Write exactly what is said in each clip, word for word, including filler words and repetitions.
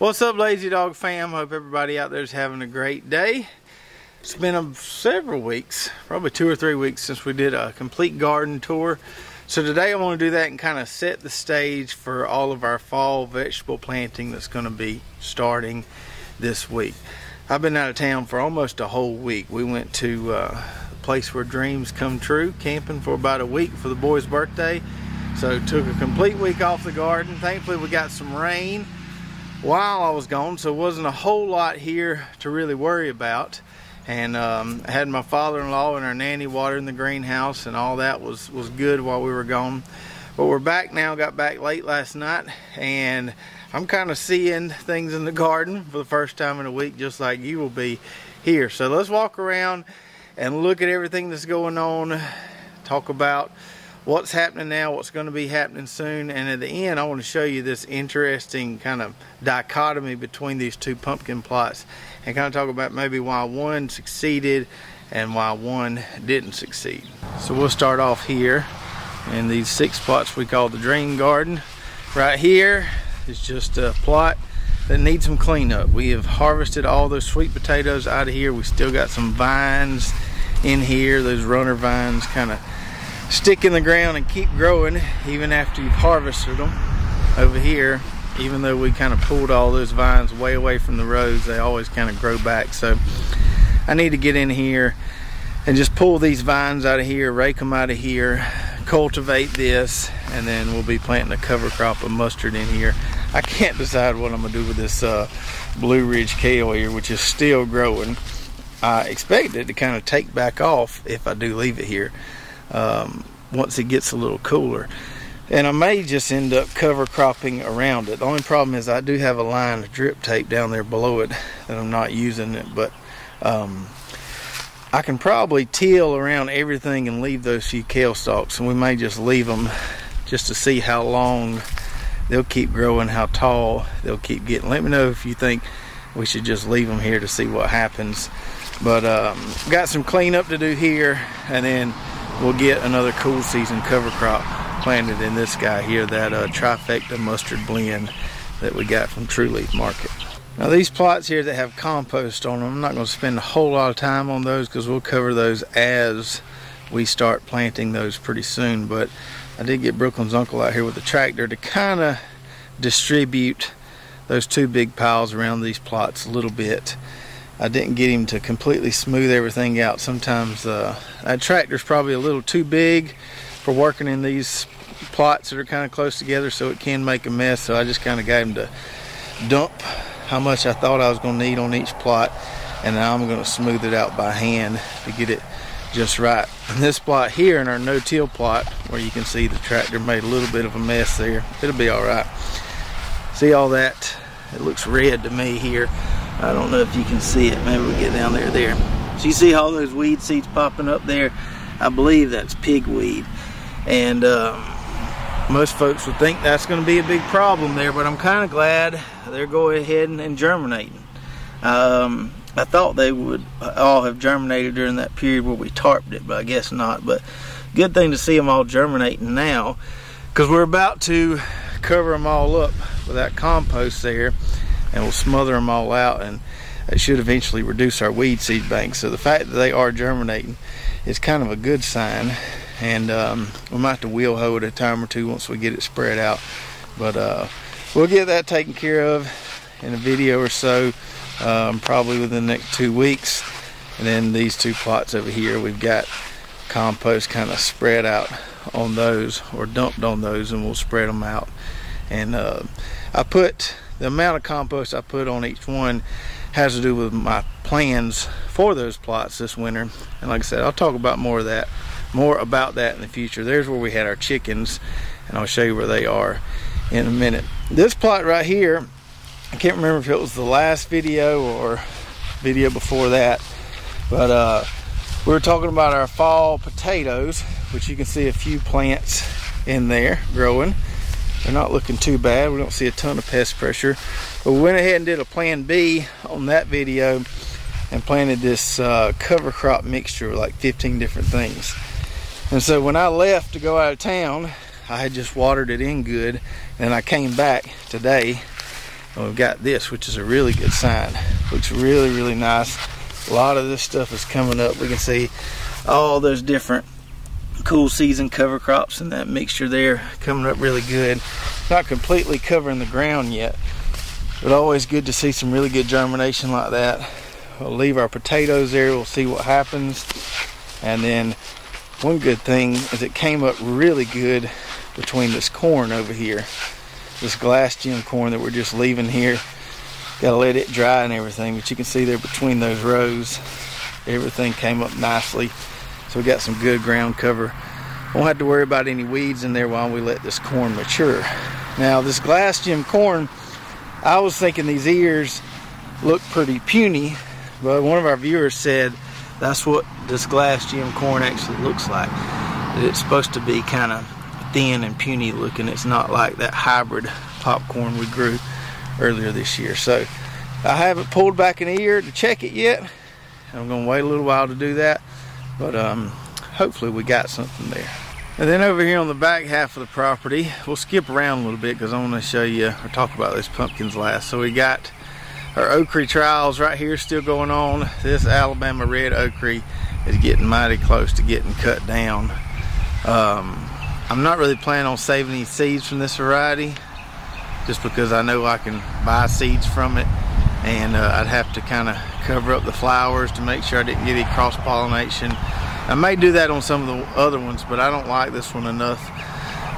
What's up, Lazy Dog fam? Hope everybody out there is having a great day. It's been a, several weeks, probably two or three weeks since we did a complete garden tour. So today I want to do that and kind of set the stage for all of our fall vegetable planting that's going to be starting this week. I've been out of town for almost a whole week. We went to uh, a place where dreams come true, camping for about a week for the boy's birthday. So took a complete week off the garden. Thankfully we got some rain while I was gone, so wasn't a whole lot here to really worry about. And um, I had my father-in-law and our nanny watering the greenhouse, and all that was, was good while we were gone. But we're back now, got back late last night, and I'm kind of seeing things in the garden for the first time in a week, just like you will be here. So let's walk around and look at everything that's going on, talk about what's happening now, what's going to be happening soon, and at the end I want to show you this interesting kind of dichotomy between these two pumpkin plots and kind of talk about maybe why one succeeded and why one didn't succeed. So we'll start off here in these six plots we call the Dream Garden. Right here is just a plot that needs some cleanup. We have harvested all those sweet potatoes out of here. We still got some vines in here. Those runner vines kind of stick in the ground and keep growing even after you've harvested them. Over here, even though we kind of pulled all those vines way away from the rows, they always kind of grow back. So I need to get in here and just pull these vines out of here, rake them out of here, cultivate this, and then we'll be planting a cover crop of mustard in here. I can't decide what I'm gonna do with this uh, Blue Ridge kale here, which is still growing. I expect it to kind of take back off if I do leave it here Um, once it gets a little cooler, and I may just end up cover cropping around it. The only problem is I do have a line of drip tape down there below it that I'm not using it, but um, I can probably till around everything and leave those few kale stalks, and we may just leave them just to see how long they'll keep growing, how tall they'll keep getting. Let me know if you think we should just leave them here to see what happens, but um, got some cleanup to do here, and then we'll get another cool season cover crop planted in this guy here, that uh, trifecta mustard blend that we got from True Leaf Market. Now these plots here that have compost on them, I'm not going to spend a whole lot of time on those because we'll cover those as we start planting those pretty soon. But I did get Brooklyn's uncle out here with a tractor to kind of distribute those two big piles around these plots a little bit. I didn't get him to completely smooth everything out. Sometimes uh, that tractor's probably a little too big for working in these plots that are kind of close together, so it can make a mess. So I just kind of got him to dump how much I thought I was going to need on each plot, and now I'm going to smooth it out by hand to get it just right. And this plot here in our no-till plot, where you can see the tractor made a little bit of a mess there, it'll be all right. See all that? It looks red to me here. I don't know if you can see it. Maybe we get down there. There. So you see all those weed seeds popping up there? I believe that's pigweed. And um, most folks would think that's going to be a big problem there, but I'm kind of glad they're going ahead and, and germinating. Um, I thought they would all have germinated during that period where we tarped it, but I guess not. But good thing to see them all germinating now, because we're about to cover them all up with that compost there, and we'll smother them all out, and it should eventually reduce our weed seed bank. So the fact that they are germinating is kind of a good sign, and um, we might have to wheel hoe it a time or two once we get it spread out, but uh, we'll get that taken care of in a video or so, um, probably within the next two weeks. And then these two plots over here, we've got compost kind of spread out on those, or dumped on those, and we'll spread them out. And uh, I put the amount of compost I put on each one has to do with my plans for those plots this winter. And like I said, I'll talk about more of that, more about that in the future. There's where we had our chickens, and I'll show you where they are in a minute. This plot right here, I can't remember if it was the last video or video before that, but uh, we were talking about our fall potatoes, which you can see a few plants in there growing. They're not looking too bad. We don't see a ton of pest pressure. But we went ahead and did a plan B on that video and planted this uh, cover crop mixture with like fifteen different things. And so when I left to go out of town, I had just watered it in good. And I came back today And we've got this, which is a really good sign. Looks really, really nice. A lot of this stuff is coming up. We can see all those different cool season cover crops and that mixture there coming up really good. Not completely covering the ground yet, but always good to see some really good germination like that. We'll leave our potatoes there. We'll see what happens. And then one good thing is it came up really good between this corn over here. This glass gem corn that we're just leaving here. Gotta let it dry and everything, but you can see there between those rows, everything came up nicely. So we got some good ground cover. Won't have to worry about any weeds in there while we let this corn mature. Now this glass gem corn, I was thinking these ears look pretty puny, but one of our viewers said that's what this glass gem corn actually looks like. That it's supposed to be kind of thin and puny looking. It's not like that hybrid popcorn we grew earlier this year. So I haven't pulled back an ear to check it yet. I'm gonna wait a little while to do that, but um, hopefully we got something there. And then over here on the back half of the property, we'll skip around a little bit because I want to show you or talk about those pumpkins last. So we got our Okra trials right here still going on. This Alabama Red Okra is getting mighty close to getting cut down. Um, I'm not really planning on saving any seeds from this variety just because I know I can buy seeds from it, and uh, I'd have to kind of cover up the flowers to make sure I didn't get any cross-pollination. I may do that on some of the other ones, but I don't like this one enough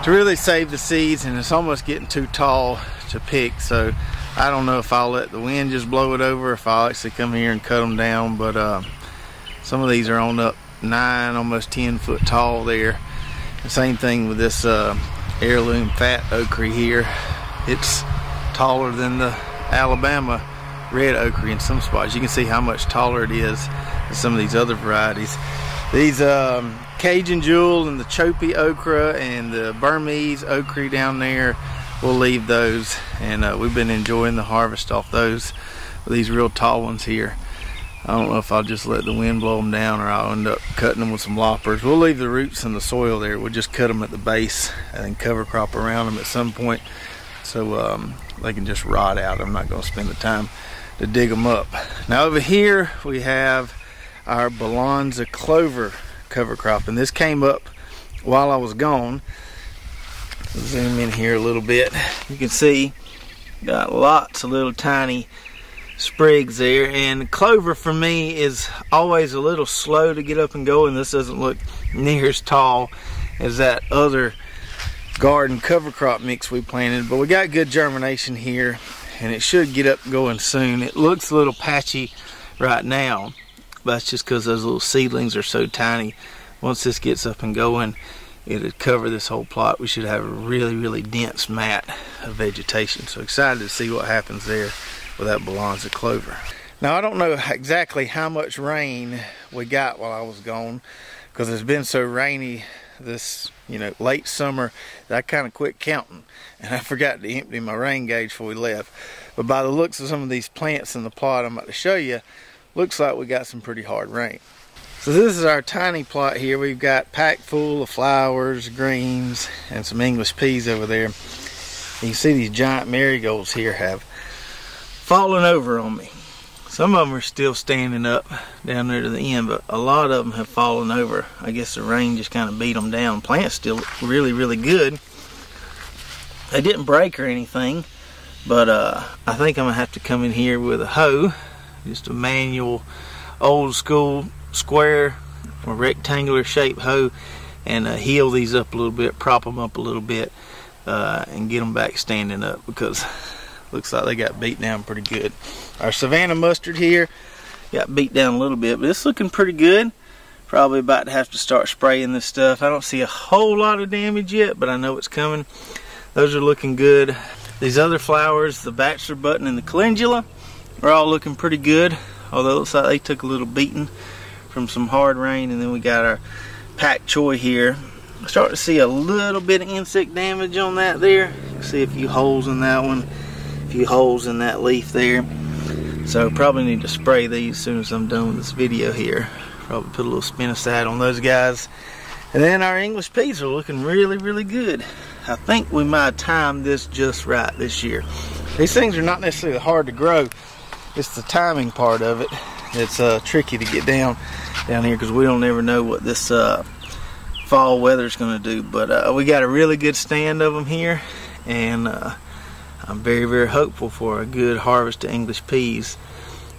to really save the seeds, and it's almost getting too tall to pick, so I don't know if I'll let the wind just blow it over, if I'll actually come here and cut them down, but uh, some of these are on up nine, almost ten foot tall there. Same thing with this uh, heirloom fat okra here. It's taller than the Alabama Red Okra in some spots. You can see how much taller it is than some of these other varieties. These um, Cajun Jewel and the Chopi okra and the Burmese okra down there, we'll leave those, and uh, we've been enjoying the harvest off those, these real tall ones here. I don't know if I'll just let the wind blow them down or I'll end up cutting them with some loppers. We'll leave the roots in the soil there. We'll just cut them at the base and then cover crop around them at some point so um, they can just rot out. I'm not going to spend the time to dig them up. Now over here we have our Balanza clover cover crop, and this came up while I was gone. Zoom in here a little bit. You can see got lots of little tiny sprigs there, and clover for me is always a little slow to get up and going. This doesn't look near as tall as that other garden cover crop mix we planted, but we got good germination here and it should get up going soon. It looks a little patchy right now, but that's just because those little seedlings are so tiny. Once this gets up and going, it'll cover this whole plot. We should have a really really dense mat of vegetation, so excited to see what happens there with that Balanza clover. Now I don't know exactly how much rain we got while I was gone, because it's been so rainy this, you know, late summer that I kind of quit counting and I forgot to empty my rain gauge before we left. But by the looks of some of these plants in the plot I'm about to show you, looks like we got some pretty hard rain. So this is our tiny plot here. We've got packed full of flowers, greens, and some English peas over there. You can see these giant marigolds here have falling over on me. Some of them are still standing up down there to the end, but a lot of them have fallen over. I guess the rain just kind of beat them down. Plants still look really really good. They didn't break or anything, but uh, I think I'm gonna have to come in here with a hoe, just a manual old school square or rectangular shape hoe, and uh, heel these up a little bit, prop them up a little bit, uh, and get them back standing up, because looks like they got beat down pretty good. Our Savannah mustard here got beat down a little bit, but it's looking pretty good. Probably about to have to start spraying this stuff. I don't see a whole lot of damage yet, but I know it's coming. Those are looking good. These other flowers, the bachelor button and the calendula, are all looking pretty good, although it looks like they took a little beating from some hard rain. And then we got our pak choi here. I'm starting to see a little bit of insect damage on that there. See a few holes in that one, few holes in that leaf there, so probably need to spray these as soon as I'm done with this video here. Probably put a little spinosad on those guys. And then our English peas are looking really really good. I think we might time this just right this year. These things are not necessarily hard to grow. It's the timing part of it that's uh, tricky to get down down here, because we don't ever know what this uh, fall weather is going to do. But uh, we got a really good stand of them here, and uh, I'm very, very hopeful for a good harvest of English peas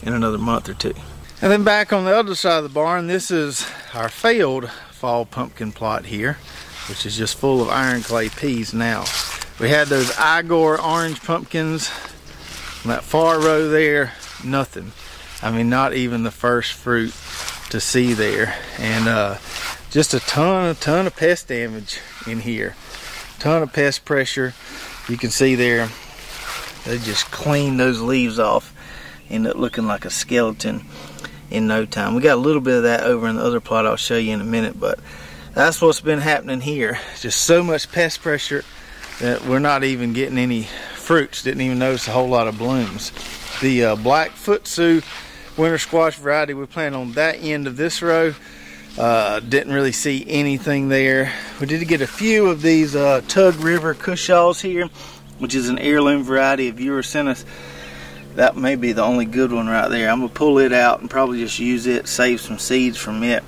in another month or two. And then back on the other side of the barn, this is our failed fall pumpkin plot here, which is just full of iron clay peas now. We had those Igor orange pumpkins on that far row there, nothing. I mean, not even the first fruit to see there. And uh, just a ton, a ton of pest damage in here. Ton of pest pressure. You can see there, they just cleaned those leaves off, end up looking like a skeleton in no time. We got a little bit of that over in the other plot I'll show you in a minute, but that's what's been happening here. Just so much pest pressure that we're not even getting any fruits. Didn't even notice a whole lot of blooms. The uh, Black Futsu winter squash variety we planted on that end of this row, uh, didn't really see anything there. We did get a few of these uh, Tug River Cushaws here, which is an heirloom variety of Eurocenus. That may be the only good one right there. I'm going to pull it out and probably just use it, save some seeds from it,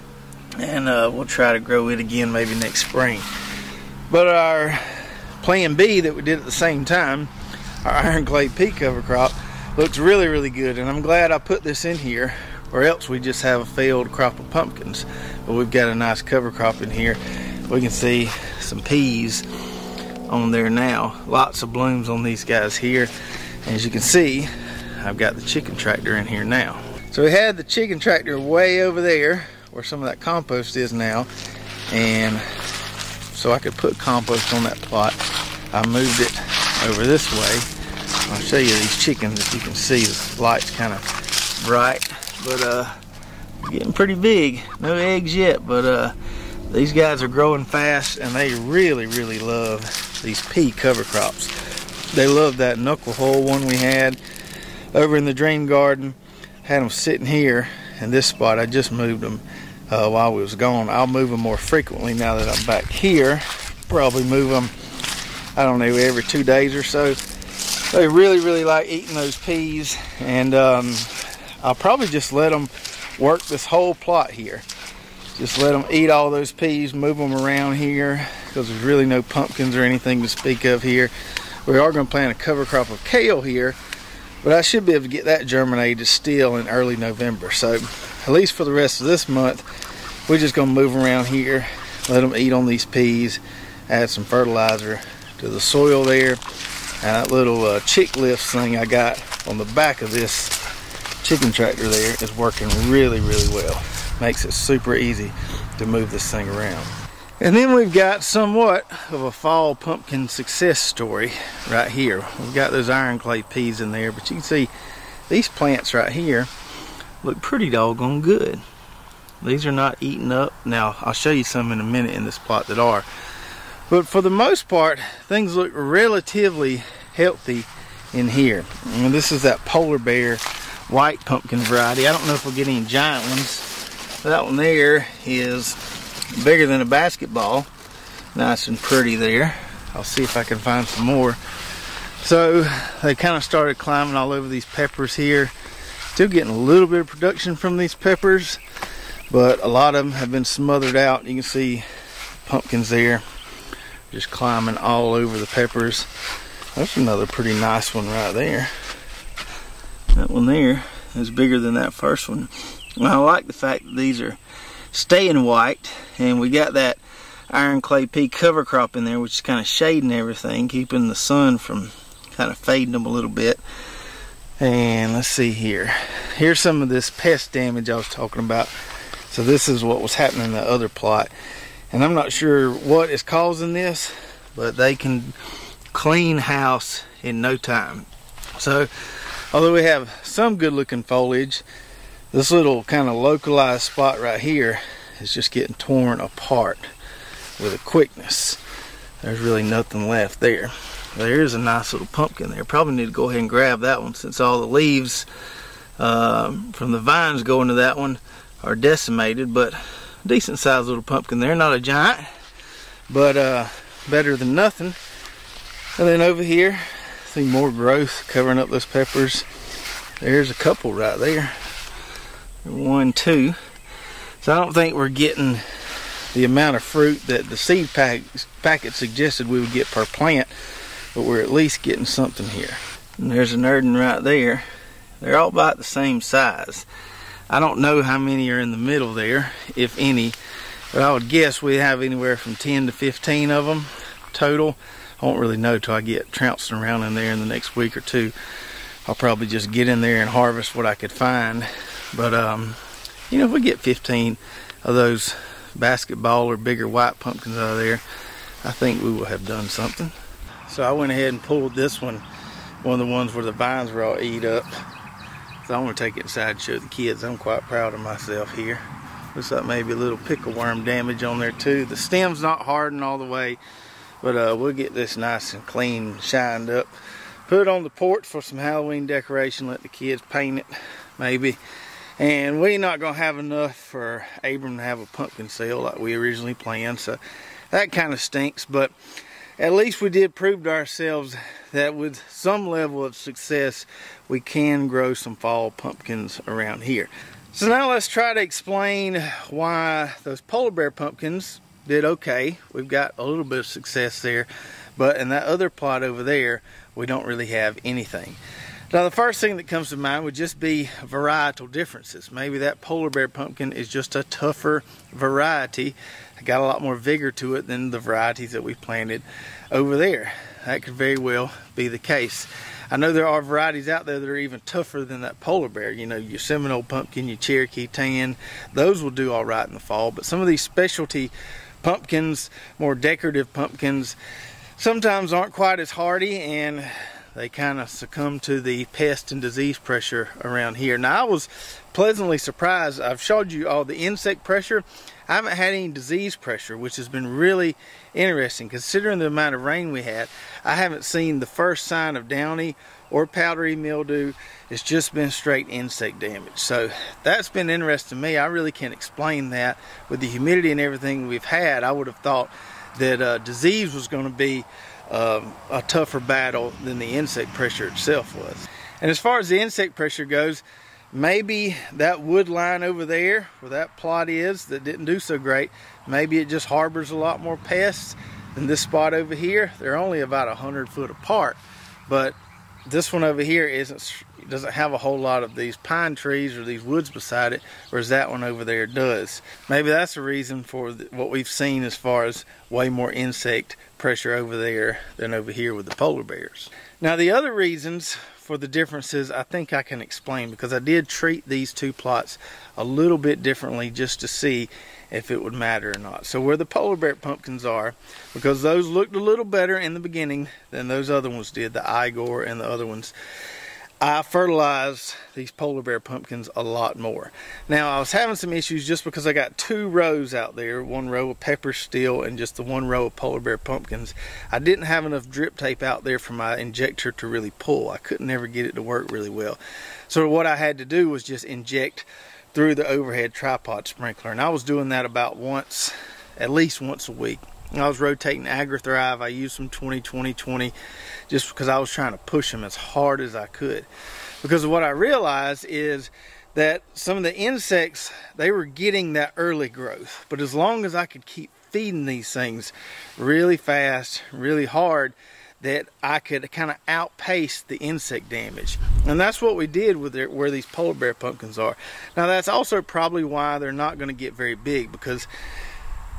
and uh, we'll try to grow it again maybe next spring. But our plan B that we did at the same time, our iron clay pea cover crop, looks really, really good, and I'm glad I put this in here, or else we just have a failed crop of pumpkins. But we've got a nice cover crop in here. We can see some peas on there now. Lots of blooms on these guys here. As you can see, I've got the chicken tractor in here now. So we had the chicken tractor way over there where some of that compost is now, and so I could put compost on that plot, I moved it over this way. I'll show you these chickens. If you can see, the light's kind of bright, but uh, getting pretty big. No eggs yet, but uh, these guys are growing fast, and they really, really love these pea cover crops. They love that knuckle hole one we had over in the dream garden. Had them sitting here in this spot. I just moved them uh, while we was gone. I'll move them more frequently now that I'm back here. Probably move them, I don't know, every two days or so. They really, really like eating those peas, and um, I'll probably just let them work this whole plot here. Just let them eat all those peas, move them around here, because there's really no pumpkins or anything to speak of here. We are going to plant a cover crop of kale here, but I should be able to get that germinated still in early November. So at least for the rest of this month, we're just going to move around here, let them eat on these peas, add some fertilizer to the soil there. And that little uh, chick lifts thing I got on the back of this chicken tractor there is working really, really well. Makes it super easy to move this thing around. And then we've got somewhat of a fall pumpkin success story right here. We've got those iron clay peas in there, but you can see these plants right here look pretty doggone good. These are not eating up. Now, I'll show you some in a minute in this plot that are. But for the most part, things look relatively healthy in here. And this is that Polar Bear white pumpkin variety. I don't know if we'll get any giant ones. That one there is bigger than a basketball. Nice and pretty there. I'll see if I can find some more. So they kind of started climbing all over these peppers here. Still getting a little bit of production from these peppers, but a lot of them have been smothered out. You can see pumpkins there just climbing all over the peppers. That's another pretty nice one right there. That one there is bigger than that first one. And I like the fact that these are staying white, and we got that iron clay pea cover crop in there, which is kind of shading everything, keeping the sun from kind of fading them a little bit. And let's see here, here's some of this pest damage I was talking about. So this is what was happening in the other plot, and I'm not sure what is causing this, but they can clean house in no time. So although we have some good looking foliage, this little kind of localized spot right here is just getting torn apart with a quickness. There's really nothing left there. There is a nice little pumpkin there. Probably need to go ahead and grab that one, since all the leaves um, from the vines going to that one are decimated. But decent sized little pumpkin there. Not a giant, but uh, better than nothing. And then over here, see more growth covering up those peppers. There's a couple right there. One, two. So I don't think we're getting the amount of fruit that the seed pack, packet suggested we would get per plant, but we're at least getting something here. And there's an Erden right there. They're all about the same size. I don't know how many are in the middle there, if any, but I would guess we have anywhere from ten to fifteen of them total. I won't really know till I get trouncing around in there in the next week or two. I'll probably just get in there and harvest what I could find. But, um, you know, if we get fifteen of those basketball or bigger white pumpkins out of there, I think we will have done something. So I went ahead and pulled this one, one of the ones where the vines were all eat up. So I'm gonna take it inside and show the kids. I'm quite proud of myself here. Looks like maybe a little pickle worm damage on there too. The stem's not hardened all the way, but uh, we'll get this nice and clean, shined up. Put it on the porch for some Halloween decoration, let the kids paint it maybe. And we're not gonna have enough for Abram to have a pumpkin sale like we originally planned, so that kind of stinks, but at least we did prove to ourselves that with some level of success, we can grow some fall pumpkins around here. So now let's try to explain why those polar bear pumpkins did okay. We've got a little bit of success there, but in that other plot over there, we don't really have anything. Now the first thing that comes to mind would just be varietal differences. Maybe that polar bear pumpkin is just a tougher variety. It got a lot more vigor to it than the varieties that we planted over there. That could very well be the case. I know there are varieties out there that are even tougher than that polar bear. You know, your Seminole pumpkin, your Cherokee Tan, those will do all right in the fall. But some of these specialty pumpkins, more decorative pumpkins, sometimes aren't quite as hardy, and they kind of succumb to the pest and disease pressure around here. Now I was pleasantly surprised. I've showed you all the insect pressure. I haven't had any disease pressure, which has been really interesting. Considering the amount of rain we had, I haven't seen the first sign of downy or powdery mildew. It's just been straight insect damage. So that's been interesting to me. I really can't explain that. With the humidity and everything we've had, I would have thought that uh, disease was going to be Um, a tougher battle than the insect pressure itself was. And as far as the insect pressure goes, maybe that wood line over there where that plot is that didn't do so great, maybe it just harbors a lot more pests than this spot over here. They're only about a hundred foot apart, but this one over here isn't doesn't have a whole lot of these pine trees or these woods beside it, whereas that one over there does. Maybe that's the reason for what we've seen as far as way more insect pressure over there than over here with the polar bears. Now the other reasons for the differences I think I can explain, because I did treat these two plots a little bit differently just to see if it would matter or not. So where the polar bear pumpkins are, because those looked a little better in the beginning than those other ones did, the Igor and the other ones, I fertilized these polar bear pumpkins a lot more. Now I was having some issues just because I got two rows out there, one row of pepper still and just the one row of polar bear pumpkins. I didn't have enough drip tape out there for my injector to really pull. I couldn't ever get it to work really well. So what I had to do was just inject through the overhead tripod sprinkler, and I was doing that about once, at least once a week. I was rotating Agri Thrive. I used some twenty twenty twenty just because I was trying to push them as hard as I could. Because what I realized is that some of the insects, they were getting that early growth. But as long as I could keep feeding these things really fast, really hard, that I could kind of outpace the insect damage. And that's what we did with their, where these polar bear pumpkins are. Now that's also probably why they're not going to get very big, because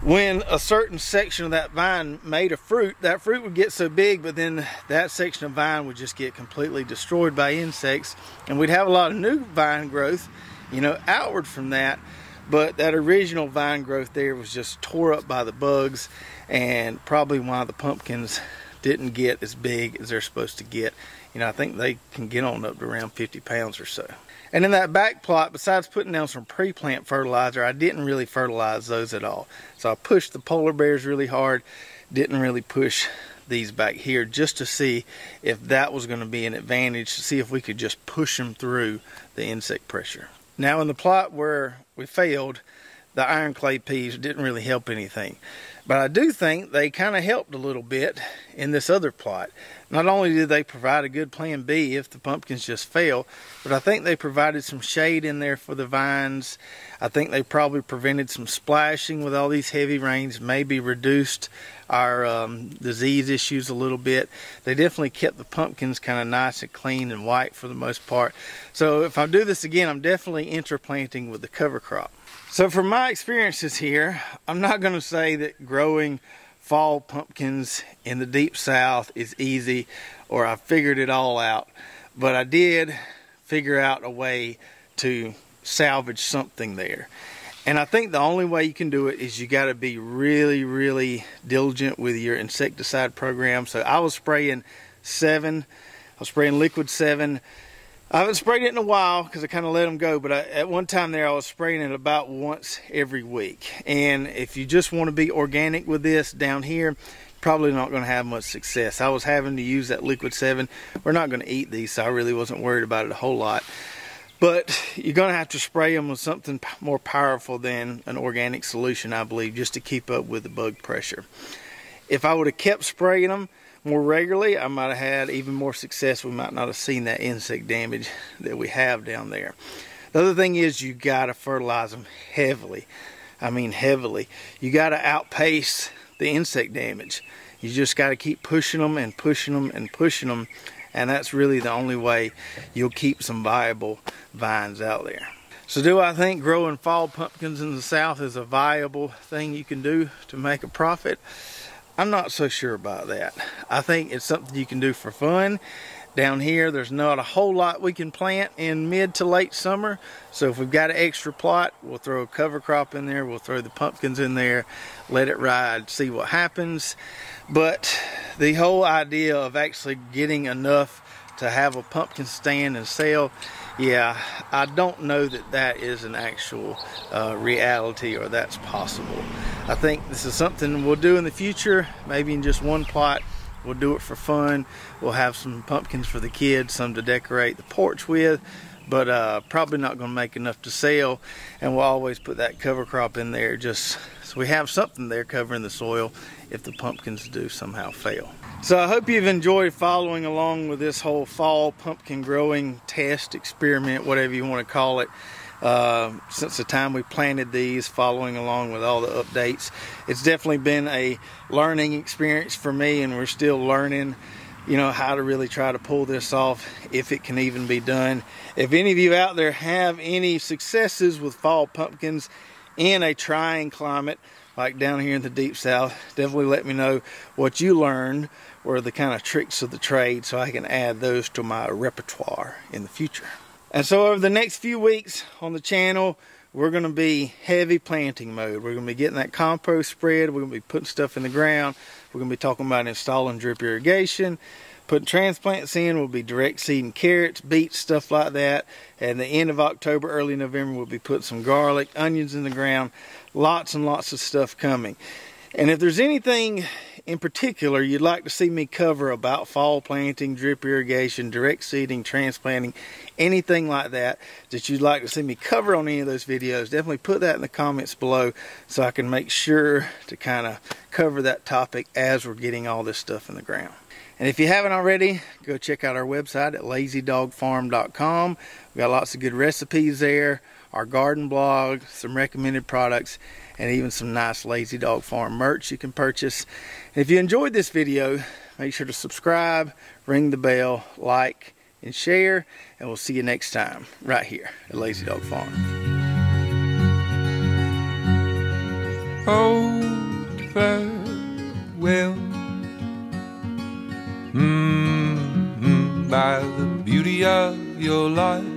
when a certain section of that vine made a fruit, that fruit would get so big, but then that section of vine would just get completely destroyed by insects, and we'd have a lot of new vine growth, you know, outward from that, but that original vine growth there was just tore up by the bugs, and probably why the pumpkins didn't get as big as they're supposed to get. You know, I think they can get on up to around fifty pounds or so. And in that back plot, besides putting down some pre-plant fertilizer, I didn't really fertilize those at all. So I pushed the polar bears really hard, didn't really push these back here, just to see if that was going to be an advantage, to see if we could just push them through the insect pressure. Now in the plot where we failed, the iron clay peas didn't really help anything. But I do think they kind of helped a little bit in this other plot. Not only did they provide a good plan B if the pumpkins just fail, but I think they provided some shade in there for the vines. I think they probably prevented some splashing with all these heavy rains, maybe reduced our um, disease issues a little bit. They definitely kept the pumpkins kind of nice and clean and white for the most part. So if I do this again, I'm definitely interplanting with the cover crop. So from my experiences here, I'm not going to say that growing fall pumpkins in the deep south is easy or I figured it all out, but I did figure out a way to salvage something there. And I think the only way you can do it is you got to be really really diligent with your insecticide program. So I was spraying seven, I was spraying Liquid seven. I haven't sprayed it in a while because I kind of let them go, but I, at one time there I was spraying it about once every week. And if you just want to be organic with this down here, probably not going to have much success. I was having to use that Liquid seven. We're not going to eat these, so I really wasn't worried about it a whole lot. But you're going to have to spray them with something more powerful than an organic solution, I believe, just to keep up with the bug pressure. If I would have kept spraying them more regularly, I might have had even more success. We might not have seen that insect damage that we have down there. The other thing is you got to fertilize them heavily. I mean heavily. You got to outpace the insect damage. You just got to keep pushing them and pushing them and pushing them. And that's really the only way you'll keep some viable vines out there. So do I think growing fall pumpkins in the South is a viable thing you can do to make a profit? I'm not so sure about that. I think it's something you can do for fun. Down here, there's not a whole lot we can plant in mid to late summer. So if we've got an extra plot, we'll throw a cover crop in there, we'll throw the pumpkins in there, let it ride, see what happens. But the whole idea of actually getting enough to have a pumpkin stand and sell, yeah, I don't know that that is an actual uh, reality or that's possible. I think this is something we'll do in the future, maybe in just one plot. We'll do it for fun. We'll have some pumpkins for the kids, some to decorate the porch with, but uh, probably not going to make enough to sell. And we'll always put that cover crop in there just so we have something there covering the soil if the pumpkins do somehow fail. So I hope you've enjoyed following along with this whole fall pumpkin growing test, experiment, whatever you want to call it. Uh, since the time we planted these, following along with all the updates, it's definitely been a learning experience for me, and we're still learning, you know, how to really try to pull this off, if it can even be done. If any of you out there have any successes with fall pumpkins in a trying climate like down here in the deep south, definitely let me know what you learned or the kind of tricks of the trade so I can add those to my repertoire in the future. And so over the next few weeks on the channel, we're going to be heavy planting mode. We're going to be getting that compost spread. We're going to be putting stuff in the ground. We're going to be talking about installing drip irrigation, putting transplants in. We'll be direct seeding carrots, beets, stuff like that. At the end of October, early November, we'll be putting some garlic, onions in the ground. Lots and lots of stuff coming. And if there's anything in particular you'd like to see me cover about fall planting, drip irrigation, direct seeding, transplanting, anything like that that you'd like to see me cover on any of those videos, definitely put that in the comments below so I can make sure to kind of cover that topic as we're getting all this stuff in the ground. And if you haven't already, go check out our website at lazy dog farm dot com. We've got lots of good recipes there, our garden blog, some recommended products, and even some nice Lazy Dog Farm merch you can purchase. And if you enjoyed this video, make sure to subscribe, ring the bell, like, and share. And we'll see you next time right here at Lazy Dog Farm. Old farewell. Mm-hmm, by the beauty of your life.